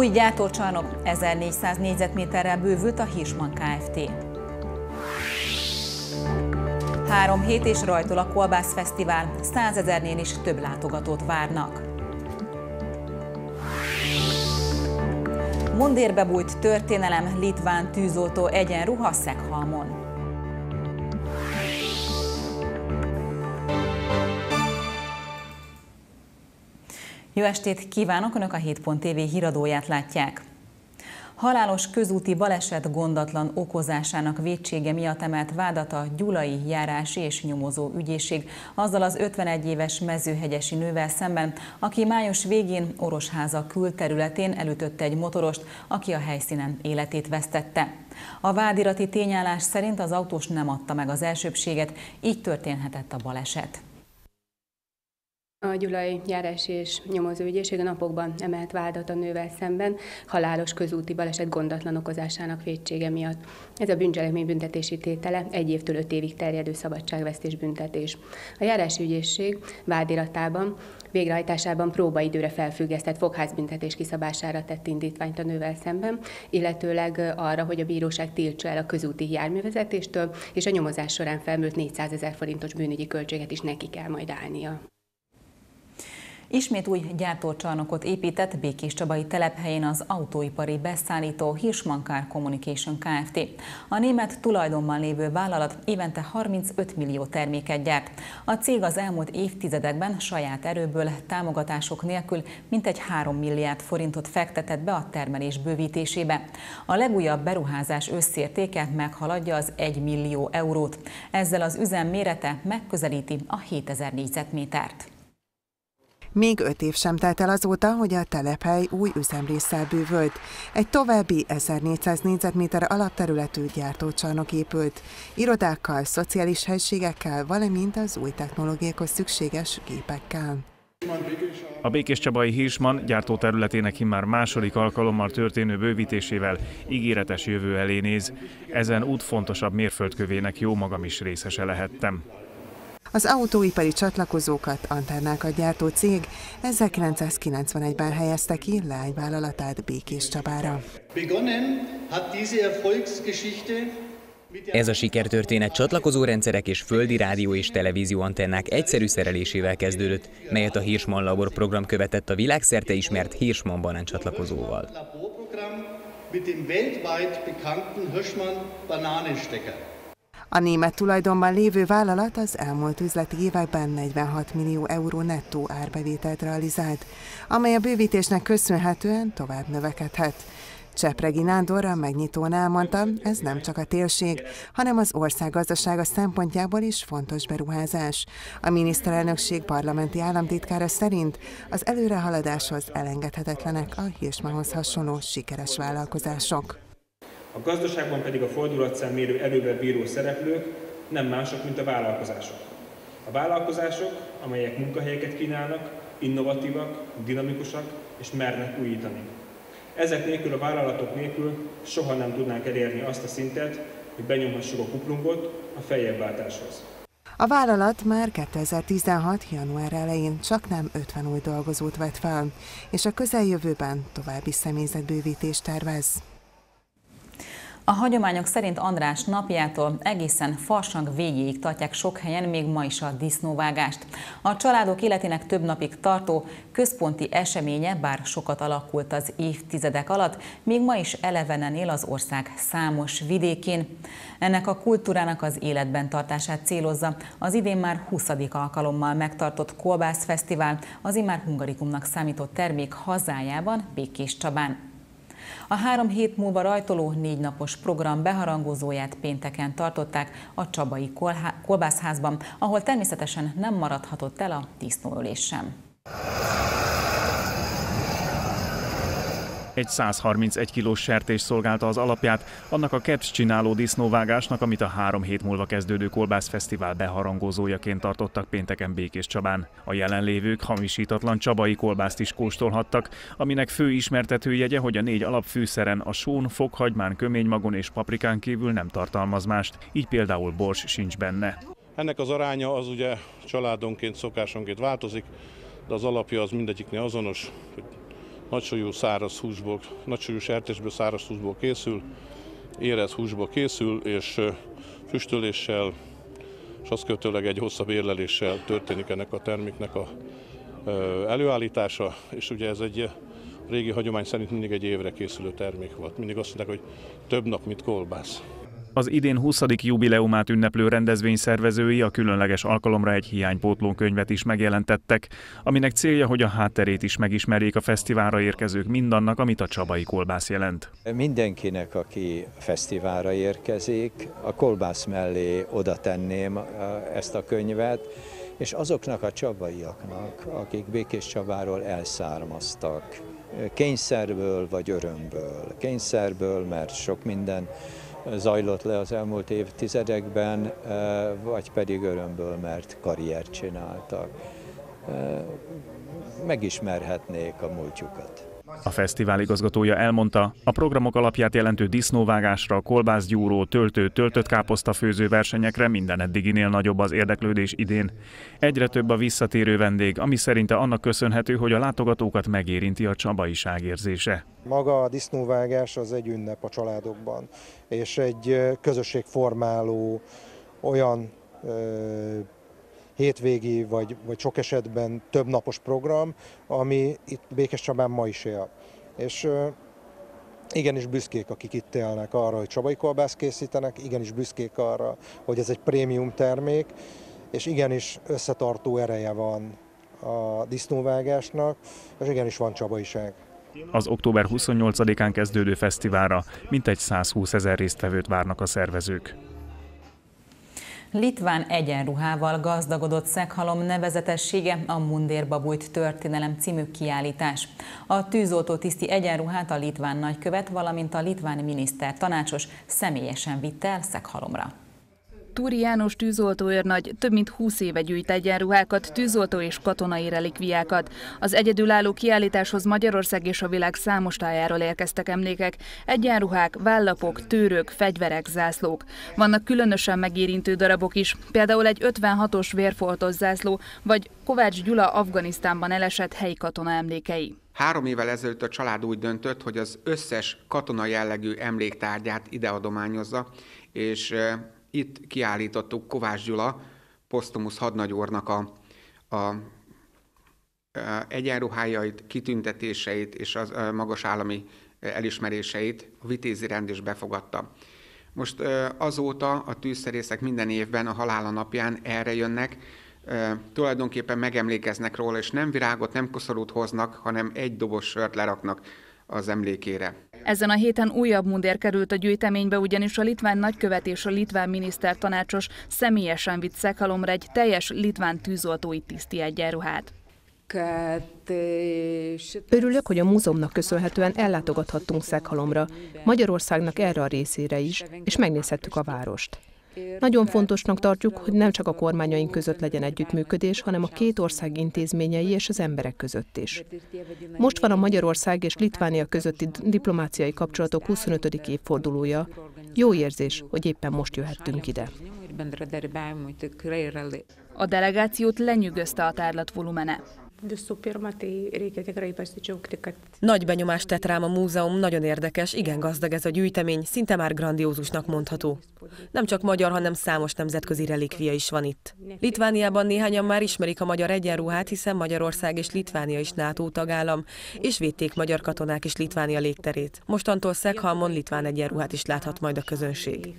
Új gyártócsarnok, 1400 négyzetméterrel bővült a Hirschmann Kft. 3 hét és rajtól a Kolbászfesztivál, 100 000-nél is több látogatót várnak. Mundérbe bújt történelem, litván tűzoltó egyenruha Szeghalmon. Jó estét kívánok! Önök a 7.TV híradóját látják. Halálos közúti baleset gondatlan okozásának vétsége miatt emelt vádat a Gyulai Járási és Nyomozó Ügyészség azzal az 51 éves mezőhegyesi nővel szemben, aki május végén Orosháza külterületén elütötte egy motorost, aki a helyszínen életét vesztette. A vádirati tényállás szerint az autós nem adta meg az elsőbséget, így történhetett a baleset. A Gyulai Járási és Nyomozó Ügyészség a napokban emelt vádat a nővel szemben halálos közúti baleset gondatlan okozásának vétsége miatt. Ez a bűncselekmény büntetési tétele 1 évtől 5 évig terjedő szabadságvesztés büntetés. A Járási Ügyészség vádiratában végrehajtásában próbaidőre felfüggesztett fogházbüntetés kiszabására tett indítványt a nővel szemben, illetőleg arra, hogy a bíróság tiltsa el a közúti járművezetéstől, és a nyomozás során felmúlt 400 000 forintos bűnügyi költséget is neki kell majd állnia. Ismét új gyártócsarnokot épített Békéscsabai telephelyén az autóipari beszállító Hirschmann Car Communication Kft. A német tulajdonban lévő vállalat évente 35 millió terméket gyárt. A cég az elmúlt évtizedekben saját erőből, támogatások nélkül mintegy 3 milliárd forintot fektetett be a termelés bővítésébe. A legújabb beruházás összértéke meghaladja az 1 millió eurót. Ezzel az üzem mérete megközelíti a 7000 négyzetmétert. Még 5 év sem telt el azóta, hogy a telephely új üzemrésszel bővült. Egy további 1400 négyzetméter alapterületű gyártócsarnok épült. Irodákkal, szociális helységekkel, valamint az új technológiákhoz szükséges gépekkel. A Békéscsabai Hirschmann gyártóterületének immár második alkalommal történő bővítésével ígéretes jövő elé néz. Ezen út fontosabb mérföldkövének jó magam is részese lehettem. Az autóipari csatlakozókat, antennákat gyártó cég 1991-ben helyezte ki leányvállalatát Békéscsabára. Ez a sikertörténet csatlakozó rendszerek és földi rádió és televízió antennák egyszerű szerelésével kezdődött, melyet a Hirschmann Labor Program követett a világszerte ismert Hirschmann banán csatlakozóval. A német tulajdonban lévő vállalat az elmúlt üzleti években 46 millió euró nettó árbevételt realizált, amely a bővítésnek köszönhetően tovább növekedhet. Csepregi Nándor a megnyitón elmondta, ez nem csak a térség, hanem az ország gazdasága szempontjából is fontos beruházás. A miniszterelnökség parlamenti államtitkára szerint az előrehaladáshoz elengedhetetlenek a Hirschmannhoz hasonló sikeres vállalkozások. A gazdaságban pedig a fordulatszámmérő erővel bíró szereplők nem mások, mint a vállalkozások. A vállalkozások, amelyek munkahelyeket kínálnak, innovatívak, dinamikusak és mernek újítani. Ezek nélkül, a vállalatok nélkül soha nem tudnánk elérni azt a szintet, hogy benyomhassuk a kuplungot a feljebblátáshoz. A vállalat már 2016. január elején csaknem 50 új dolgozót vett fel, és a közeljövőben további személyzetbővítést tervez. A hagyományok szerint András napjától egészen farsang végéig tartják sok helyen még ma is a disznóvágást. A családok életének több napig tartó központi eseménye, bár sokat alakult az évtizedek alatt, még ma is elevenen él az ország számos vidékén. Ennek a kultúrának az életben tartását célozza az idén már 20. alkalommal megtartott Kolbászfesztivál, az immár hungarikumnak számító termék hazájában, Békéscsabán. A 3 hét múlva rajtoló 4 napos program beharangozóját pénteken tartották a Csabai Kolbászházban, ahol természetesen nem maradhatott el a disznóölés sem. Egy 131 kilós sertés szolgálta az alapját annak a kecc csináló disznóvágásnak, amit a 3 hét múlva kezdődő Kolbászfesztivál beharangozójaként tartottak pénteken Békéscsabán. A jelenlévők hamisítatlan csabai kolbászt is kóstolhattak, aminek fő ismertetőjegye, hogy a 4 alapfűszeren, a són, fokhagymán, köménymagon és paprikán kívül nem tartalmaz mást, így például bors sincs benne. Ennek az aránya az ugye családonként, szokásonként változik, de az alapja az mindegyiknél azonos, hogy nagysúlyú száraz húsból, nagysúlyú sertésből száraz húsból készül, érett húsból készül, és füstöléssel, és azt követőleg egy hosszabb érleléssel történik ennek a terméknek a előállítása, és ugye ez egy régi hagyomány szerint mindig egy évre készülő termék volt. Mindig azt mondták, hogy több nap, mint kolbász. Az idén 20. jubileumát ünneplő rendezvény szervezői a különleges alkalomra egy hiánypótló könyvet is megjelentettek, aminek célja, hogy a hátterét is megismerjék a fesztiválra érkezők mindannak, amit a csabai kolbász jelent. Mindenkinek, aki fesztiválra érkezik, a kolbász mellé oda tenném ezt a könyvet, és azoknak a csabaiaknak, akik Békés Csabáról elszármaztak, kényszerből vagy örömből. Kényszerből, mert sok minden zajlott le az elmúlt évtizedekben, vagy pedig örömből, mert karriert csináltak. Megismerhetnék a múltjukat. A fesztivál igazgatója elmondta, a programok alapját jelentő disznóvágásra, kolbászgyúró, töltő, töltött káposztafőző versenyekre minden eddiginél nagyobb az érdeklődés idén. Egyre több a visszatérő vendég, ami szerinte annak köszönhető, hogy a látogatókat megérinti a csabaiság érzése. Maga a disznóvágás az egy ünnep a családokban, és egy közösségformáló olyan hétvégi, vagy sok esetben több napos program, ami itt Békés Csabán ma is él. És igenis büszkék, akik itt élnek arra, hogy csabai kolbászt készítenek, igenis büszkék arra, hogy ez egy prémium termék, és igenis összetartó ereje van a disznóvágásnak, és igenis van csabaiság. Az október 28-án kezdődő fesztiválra mintegy 120 000 résztvevőt várnak a szervezők. Litván egyenruhával gazdagodott Szeghalom nevezetessége a Mundérba bújt történelem című kiállítás. A tűzoltó tiszti egyenruhát a litván nagykövet, valamint a litván miniszter tanácsos személyesen vitte el Szeghalomra. Túri János tűzoltóőrnagy több mint 20 éve gyűjt egyenruhákat, tűzoltó és katonai relikviákat. Az egyedülálló kiállításhoz Magyarország és a világ számos tájáról érkeztek emlékek, egyenruhák, vállapok, tőrök, fegyverek, zászlók. Vannak különösen megérintő darabok is, például egy 56-os vérfoltos zászló, vagy Kovács Gyula Afganisztánban elesett helyi katona emlékei. 3 évvel ezelőtt a család úgy döntött, hogy az összes katona jellegű emléktárgyát ide adományozza, és itt kiállítottuk Kovács Gyula, posztumusz hadnagyornak a egyenruhájait, kitüntetéseit és az magas állami elismeréseit. A vitézi rend is befogadta. Most azóta a tűzszerészek minden évben a halála napján erre jönnek, tulajdonképpen megemlékeznek róla, és nem virágot, nem koszorút hoznak, hanem egy doboz sört leraknak az emlékére. Ezen a héten újabb mundér került a gyűjteménybe, ugyanis a litván nagykövet és a litván miniszter tanácsos személyesen vitt Szeghalomra egy teljes litván tűzoltói tiszti egyenruhát. Örülök, hogy a múzeumnak köszönhetően ellátogathattunk Szeghalomra, Magyarországnak erre a részére is, és megnézhettük a várost. Nagyon fontosnak tartjuk, hogy nem csak a kormányaink között legyen együttműködés, hanem a két ország intézményei és az emberek között is. Most van a Magyarország és Litvánia közötti diplomáciai kapcsolatok 25. évfordulója. Jó érzés, hogy éppen most jöhettünk ide. A delegációt lenyűgözte a tárlat volumene. Nagy benyomást tett rám a múzeum, nagyon érdekes, igen gazdag ez a gyűjtemény, szinte már grandiózusnak mondható. Nem csak magyar, hanem számos nemzetközi relikvia is van itt. Litvániában néhányan már ismerik a magyar egyenruhát, hiszen Magyarország és Litvánia is NATO tagállam, és védték magyar katonák is Litvánia légterét. Mostantól Szeghalmon litván egyenruhát is láthat majd a közönség.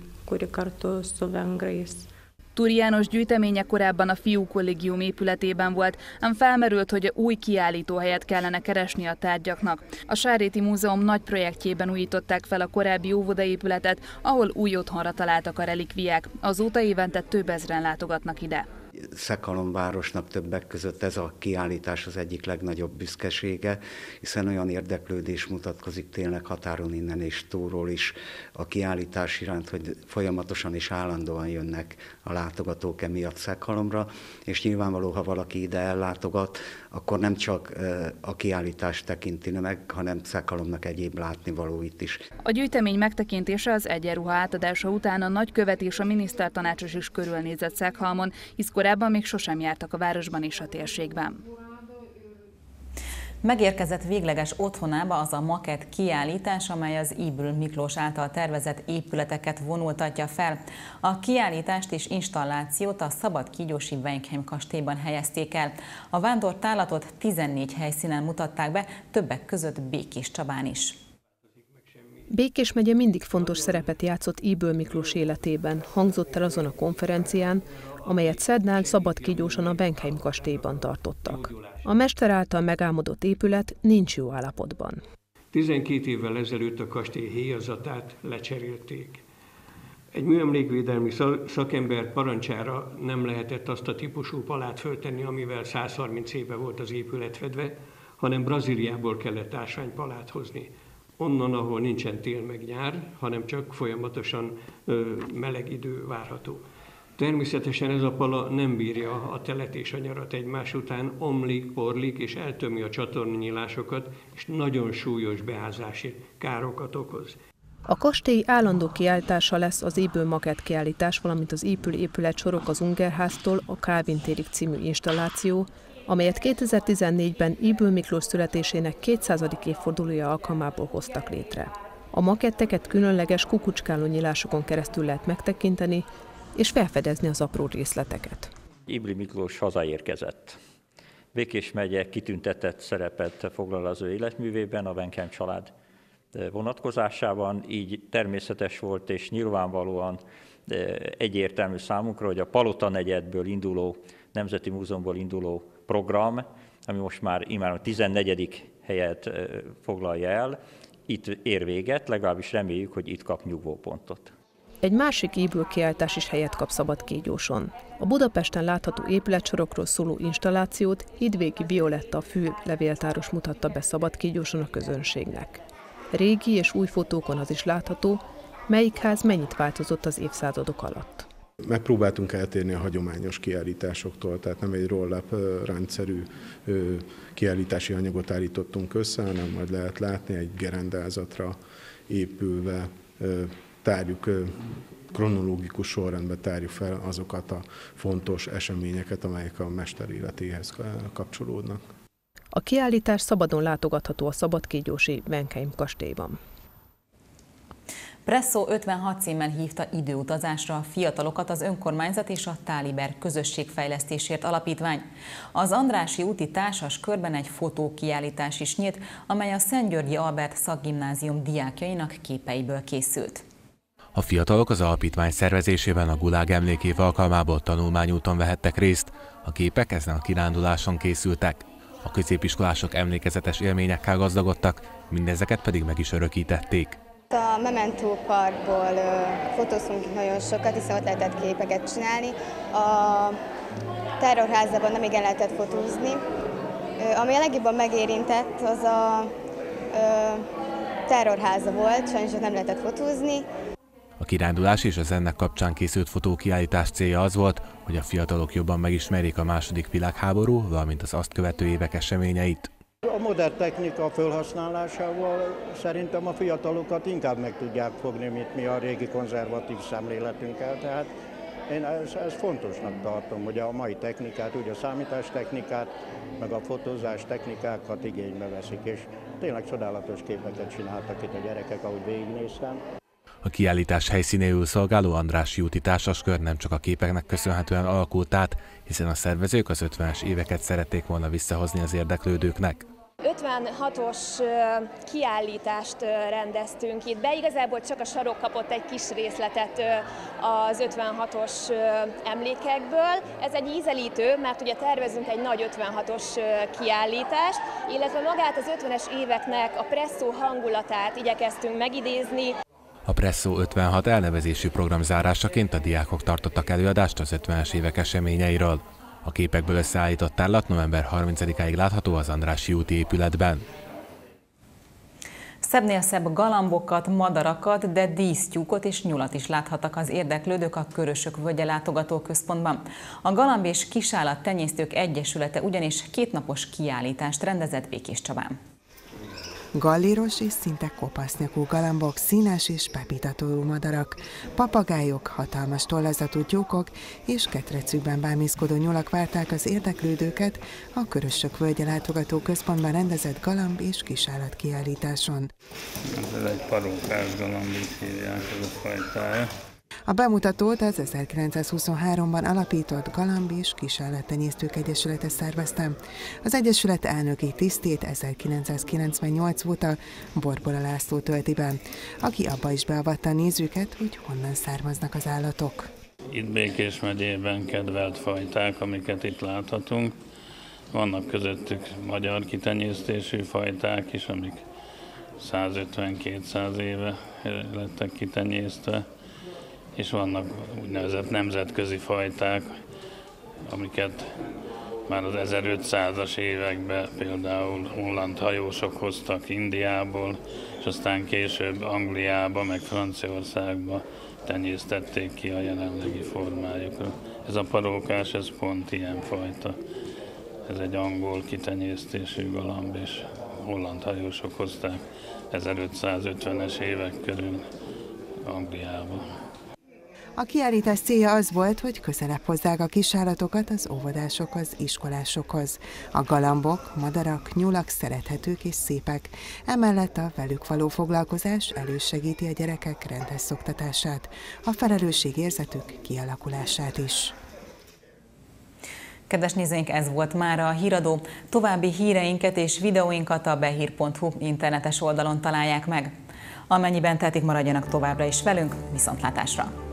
Túri János gyűjteménye korábban a Fiú Kollégium épületében volt, ám felmerült, hogy új kiállítóhelyet kellene keresni a tárgyaknak. A Sárréti múzeum nagy projektjében újították fel a korábbi óvodaépületet, ahol új otthonra találtak a relikviák. Azóta évente több ezren látogatnak ide. Szeghalom városnak többek között ez a kiállítás az egyik legnagyobb büszkesége, hiszen olyan érdeklődés mutatkozik tényleg határon innen és túlról is a kiállítás iránt, hogy folyamatosan és állandóan jönnek a látogatók emiatt Szeghalomra, és nyilvánvaló, ha valaki ide ellátogat, akkor nem csak a kiállítást tekinti meg, hanem Szeghalomnak egyéb látnivalóit is. A gyűjtemény megtekintése az egyenruha átadása után a nagykövet és a minisztertanácsos is körülnézett Szeghalmon, hisz korábban még sosem jártak a városban és a térségben. Megérkezett végleges otthonába az a makett kiállítás, amely az Ybl Miklós által tervezett épületeket vonultatja fel. A kiállítást és installációt a szabadkígyósi Wenckheim kastélyban helyezték el. A vándortálatot 14 helyszínen mutatták be, többek között Békés Csabán is. Békés megye mindig fontos szerepet játszott Ybl Miklós életében, hangzott el azon a konferencián, amelyet Szednál szabadkígyósan a Wenckheim kastélyban tartottak. A mester által megálmodott épület nincs jó állapotban. 12 évvel ezelőtt a kastély héjazatát lecserélték. Egy műemlékvédelmi szakember parancsára nem lehetett azt a típusú palát föltenni, amivel 130 éve volt az épület fedve, hanem Brazíliából kellett ásványpalát hozni. Onnan, ahol nincsen tél meg nyár, hanem csak folyamatosan meleg idő várható. Természetesen ez a pala nem bírja a telet és a nyarat egymás után, omlik, porlik és eltömi a csatornanyílásokat, és nagyon súlyos beházási károkat okoz. A kastély állandó kiállítása lesz az Ybl makett kiállítás, valamint az Ybl épület sorok az Ungerháztól a Kálvin térig című installáció, amelyet 2014-ben Ybl Miklós születésének 200. évfordulója alkalmából hoztak létre. A maketteket különleges kukucskáló nyílásokon keresztül lehet megtekinteni, és felfedezni az apró részleteket. Ybl Miklós hazaérkezett. Békés megye kitüntetett szerepet foglal az ő életművében, a Wenckheim család vonatkozásában, így természetes volt és nyilvánvalóan egyértelmű számunkra, hogy a Palota negyedből induló, Nemzeti Múzeumból induló program, ami most már imáron a 14. helyet foglalja el, itt ér véget, legalábbis reméljük, hogy itt kap nyugvópontot. Egy másik Ybl kiállítás is helyet kap Szabadkígyóson. A Budapesten látható épületsorokról szóló installációt Hidvégi Violetta fülevéltáros mutatta be Szabadkígyóson a közönségnek. Régi és új fotókon az is látható, melyik ház mennyit változott az évszázadok alatt. Megpróbáltunk eltérni a hagyományos kiállításoktól, tehát nem egy roll-up rendszerű kiállítási anyagot állítottunk össze, hanem majd lehet látni egy gerendázatra épülve tárjuk, kronológikus sorrendben tárjuk fel azokat a fontos eseményeket, amelyek a mester életéhez kapcsolódnak. A kiállítás szabadon látogatható a szabadkígyósi Wenckheim kastélyban. Presszó '56 címmel hívta időutazásra a fiatalokat az önkormányzat és a Táliber közösségfejlesztésért alapítvány. Az Andrássy úti társas körben egy fotókiállítás is nyílt, amely a Szent Györgyi Albert szakgimnázium diákjainak képeiből készült. A fiatalok az alapítvány szervezésében a Gulág emlékév alkalmából tanulmányúton vehettek részt, a képek ezen a kiránduláson készültek. A középiskolások emlékezetes élményekkel gazdagodtak, mindezeket pedig meg is örökítették. A Memento Parkból fotóztunk itt nagyon sokat, hiszen ott lehetett képeket csinálni. A terrorházában nem igen lehetett fotózni. Ami a legjobban megérintett, az a terrorháza volt, sajnos nem lehetett fotózni. A kirándulás és az ennek kapcsán készült fotókiállítás célja az volt, hogy a fiatalok jobban megismerjék a II. Világháború, valamint az azt követő évek eseményeit. A modern technika felhasználásával szerintem a fiatalokat inkább meg tudják fogni, mint mi a régi konzervatív szemléletünkkel. Tehát én ezt fontosnak tartom, hogy a mai technikát, úgy a számítástechnikát, meg a fotózás technikákat igénybe veszik, és tényleg csodálatos képeket csináltak itt a gyerekek, ahogy végignéztem. A kiállítás helyszínéül szolgáló Andrássy úti társaskör nem csak a képeknek köszönhetően alakult át, hiszen a szervezők az 50-es éveket szerették volna visszahozni az érdeklődőknek. 56-os kiállítást rendeztünk itt be, igazából csak a sarok kapott egy kis részletet az 56-os emlékekből. Ez egy ízelítő, mert ugye tervezünk egy nagy 56-os kiállítást, illetve magát az 50-es éveknek a presszó hangulatát igyekeztünk megidézni. A Presszó '56 elnevezésű program zárásaként a diákok tartottak előadást az 50-es évek eseményeiről. A képekből összeállított tárlat november 30-áig látható az Andrássy úti épületben. Szebbnél szebb galambokat, madarakat, de dísztyúkot és nyulat is láthattak az érdeklődők a Körösök Völgye Látogatóközpontban. A Galamb és Kisállattenyésztők Egyesülete ugyanis kétnapos kiállítást rendezett Békés Csabán. galléros és szinte kopasznyakú galambok, színes és pepitatorú madarak, papagájok, hatalmas tollazatú tyúkok és ketrecükben bámészkodó nyulak várták az érdeklődőket a Körösök Völgye Látogatóközpontban rendezett galamb és kisállat kiállításon. Ez egy parókás galamb, így hívják, ez a fajtája. A bemutatót az 1923-ban alapított Galamb és Kisállattenyésztők Egyesülete szervezte. Az egyesület elnöki tisztét 1998 óta Borbola László tölti be, aki abba is beavatta a nézőket, hogy honnan származnak az állatok. Itt Békés megyében kedvelt fajták, amiket itt láthatunk. Vannak közöttük magyar kitenyésztésű fajták is, amik 150-200 éve lettek kitenyésztve, és vannak úgynevezett nemzetközi fajták, amiket már az 1500-as években például holland hajósok hoztak Indiából, és aztán később Angliába, meg Franciaországba tenyésztették ki a jelenlegi formájukra. Ez a parókás, ez pont ilyen fajta. Ez egy angol kitenyésztésű galamb, és holland hajósok hozták 1550-es évek körül Angliába. A kiállítás célja az volt, hogy közelebb hozzák a kisállatokat az óvodásokhoz, iskolásokhoz. A galambok, madarak, nyulak szerethetők és szépek. Emellett a velük való foglalkozás elősegíti a gyerekek rendes szoktatását, a felelősségérzetük kialakulását is. Kedves nézőink, ez volt már a Híradó. További híreinket és videóinkat a behír.hu internetes oldalon találják meg. Amennyiben tehetik, maradjanak továbbra is velünk, viszontlátásra!